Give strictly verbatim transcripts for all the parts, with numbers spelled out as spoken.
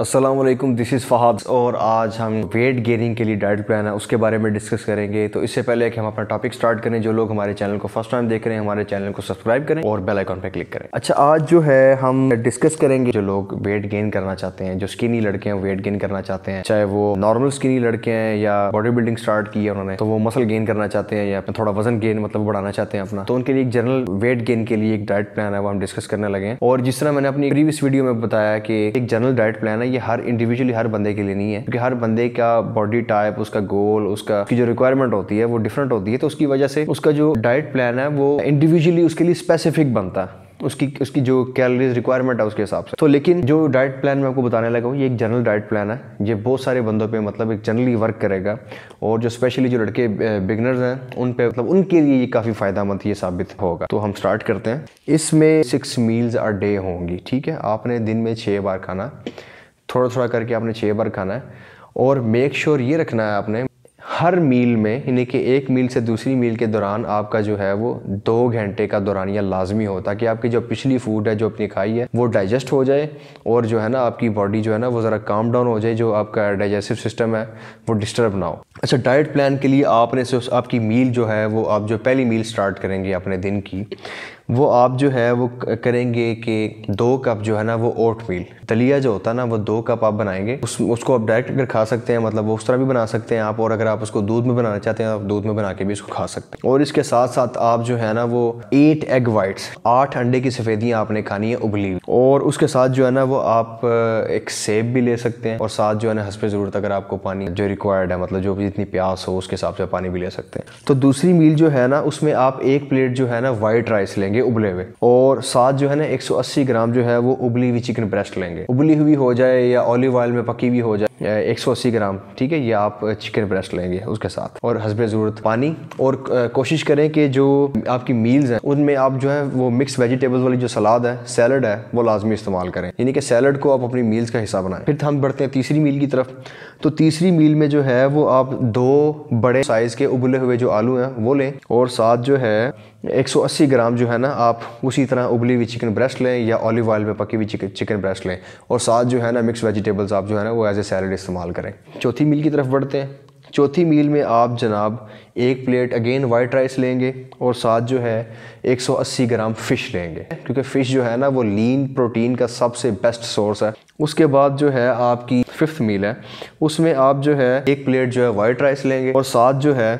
अस्सलाम वालेकुम, this is Fahad और आज हम वेट गेनिंग के लिए डाइट प्लान है उसके बारे में डिस्कस करेंगे। तो इससे पहले कि हम अपना टॉपिक स्टार्ट करें, जो लोग हमारे चैनल को फर्स्ट टाइम देख रहे हैं हमारे चैनल को सब्सक्राइब करें और बेल आइकॉन पे क्लिक करें। अच्छा, आज जो है हम डिस्कस करेंगे जो लोग वेट गेन करना चाहते हैं, जो स्किनी लड़के हैं वेट गेन करना चाहते हैं, चाहे वो नॉर्मल स्किनी लड़के हैं या बॉडी बिल्डिंग स्टार्ट की है उन्होंने, तो वो मसल गेन करना चाहते हैं या थोड़ा वजन गेन मतलब बढ़ाना चाहते हैं अपना, तो उनके लिए एक जनरल वेट गेन के लिए एक डाइट प्लान है वो हम डिस्कस करने लगे हैं। और जिस तरह मैंने अपनी प्रीवियस वीडियो में बताया कि एक जनरल डाइट प्लान है, ये हर इंडिविजुअली हर बंदे के लिए नहीं है, क्योंकि हर बंदे का बॉडी टाइप, उसका गोल, उसका की जो रिक्वायरमेंट होती है वो डिफरेंट होती है, तो उसकी वजह से उसका जो डाइट प्लान है वो इंडिविजुअली उसके लिए स्पेसिफिक बनता है, उसकी उसकी जो कैलोरीज रिक्वायरमेंट है उसके हिसाब से। तो लेकिन जो डाइट प्लान मैं आपको बताने लगा हूँ ये एक जनरल डाइट प्लान है, ये बहुत सारे बंदों पे मतलब एक जनरली वर्क करेगा, और जो स्पेशली जो लड़के बिगनर्स हैं उन पे मतलब उनके लिए ये काफ़ी फ़ायदामंद ये साबित होगा। तो हम स्टार्ट करते हैं। इसमें सिक्स मील्स अ डे होंगी, ठीक है। आपने दिन में छः बार खाना, थोड़ा थोड़ा करके आपने छः बार खाना है, और मेक श्योर ये रखना है आपने हर मील में, यानी कि एक मील से दूसरी मील के दौरान आपका जो है वो दो घंटे का दौरानिया लाजमी हो, ताकि आपकी जो पिछली फूड है जो अपनी खाई है वो डाइजेस्ट हो जाए, और जो है ना आपकी बॉडी जो है ना वो ज़रा काम डाउन हो जाए, जो आपका डाइजेस्टिव सिस्टम है वो डिस्टर्ब ना हो। अच्छा, डाइट प्लान के लिए आपने सिर्फ आपकी मील जो है वो आप जो पहली मील स्टार्ट करेंगे अपने दिन की, वो आप जो है वो करेंगे कि दो कप जो है ना वो ओट मील, दलिया जो होता है ना वो दो कप आप बनाएंगे। उस उसको आप डायरेक्ट अगर खा सकते हैं मतलब वो उस तरह भी बना सकते हैं आप, और अगर आप उसको दूध में बनाना चाहते हैं आप दूध में बना के भी इसको खा सकते हैं। और इसके साथ साथ आप जो है ना वो एट एग वाइट्स, आठ अंडे की सफ़ेदियाँ आपने खानी है उबली, और उसके साथ जो है ना वो आप एक सेब भी ले सकते हैं, और साथ जो है ना हस्ब ज़रूरत अगर आपको पानी जो रिक्वायर्ड है मतलब जो भी जितनी प्यास हो उसके हिसाब से पानी भी ले सकते हैं। तो दूसरी मील जो है ना उसमें आप एक प्लेट जो है ना वाइट राइस लेंगे उबले हुए, और साथ जो है ना एक सौ अस्सी ग्राम जो है वो उबली हुई चिकन ब्रेस्ट लेंगे, उबली हुई हो जाए या ऑलिव ऑयल में पकी हुई हो जाए एक सौ अस्सी ग्राम, ठीक है, ये आप चिकन ब्रेस्ट लेंगे उसके साथ, और हस्ब ज़रूरत पानी। और कोशिश करें कि जो आपकी मील्स हैं उनमें आप जो है वो मिक्स वेजिटेबल्स वाली जो सलाद है, सैलड है, वो लाजमी इस्तेमाल करें, यानी कि सैलड को आप अपनी मील्स का हिस्सा बनाएं। फिर हम बढ़ते हैं तीसरी मील की तरफ। तो तीसरी मील में जो है वो आप दो बड़े साइज़ के उबले हुए जो आलू हैं वो लें, और साथ जो है एक सौ अस्सी ग्राम जो है ना आप उसी तरह उबली हुई चिकन ब्रेस्ट लें या ऑलिव ऑयल में पकी हुई चिकन चिकन ब्रेस्ट लें, और साथ जो है ना मिक्स वेजिटेबल्स आप जो है ना वो एज ए सैलड इस्तेमाल करें। चौथी मील की तरफ बढ़ते हैं। चौथी मील में आप जनाब एक प्लेट अगेन वाइट राइस लेंगे, और साथ जो है एक सौ अस्सी ग्राम फ़िश लेंगे, क्योंकि फ़िश जो है ना वो लीन प्रोटीन का सबसे बेस्ट सोर्स है। उसके बाद जो है आपकी फिफ्थ मील है, उसमें आप जो है एक प्लेट जो है वाइट राइस लेंगे, और साथ जो है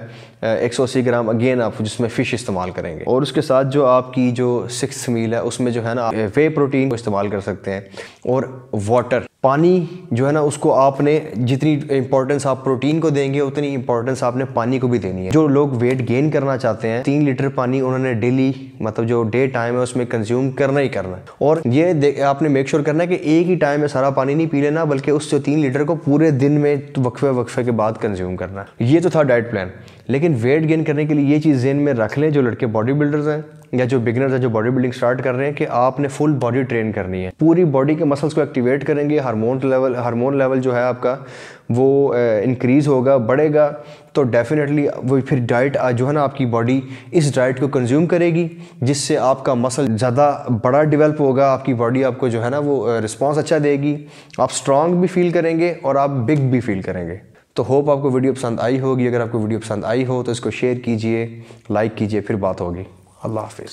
एक सौ अस्सी ग्राम अगेन आप जिसमें फ़िश इस्तेमाल करेंगे। और उसके साथ जो आपकी जो सिक्स्थ मील है उसमें जो है ना वे प्रोटीन को इस्तेमाल कर सकते हैं, और वाटर, पानी जो है ना उसको आपने जितनी इंपॉर्टेंस आप प्रोटीन को देंगे उतनी इंपॉर्टेंस आपने पानी को भी देनी है। जो लोग वेट गेन करना चाहते हैं तीन लीटर पानी उन्होंने डेली मतलब जो डे टाइम है उसमें कंज्यूम करना ही करना है, और ये आपने मेक श्योर करना है कि एक ही टाइम में सारा पानी नहीं पी लेना, बल्कि उस जो तीन लीटर को पूरे दिन में वक्फे वक्फे के बाद कंज्यूम करना है। ये तो था डाइट प्लान, लेकिन वेट गेन करने के लिए ये चीज़ ज़हन में रख लें जो लड़के बॉडी बिल्डर्स हैं या जो बिगिनर्स हैं जो बॉडी बिल्डिंग स्टार्ट कर रहे हैं, कि आपने फुल बॉडी ट्रेन करनी है, पूरी बॉडी के मसल्स को एक्टिवेट करेंगे, हार्मोन लेवल हार्मोन लेवल जो है आपका वो इंक्रीज़ होगा, बढ़ेगा, तो डेफिनेटली वो फिर डाइट जो है ना आपकी बॉडी इस डाइट को कंज्यूम करेगी, जिससे आपका मसल ज़्यादा बड़ा डेवलप होगा, आपकी बॉडी आपको जो है ना वो रिस्पॉन्स अच्छा देगी, आप स्ट्रॉन्ग भी फील करेंगे और आप बिग भी फील करेंगे। तो होप आपको वीडियो पसंद आई होगी। अगर आपको वीडियो पसंद आई हो तो इसको शेयर कीजिए, लाइक कीजिए, फिर बात होगी। अल्लाह हाफ़िज़।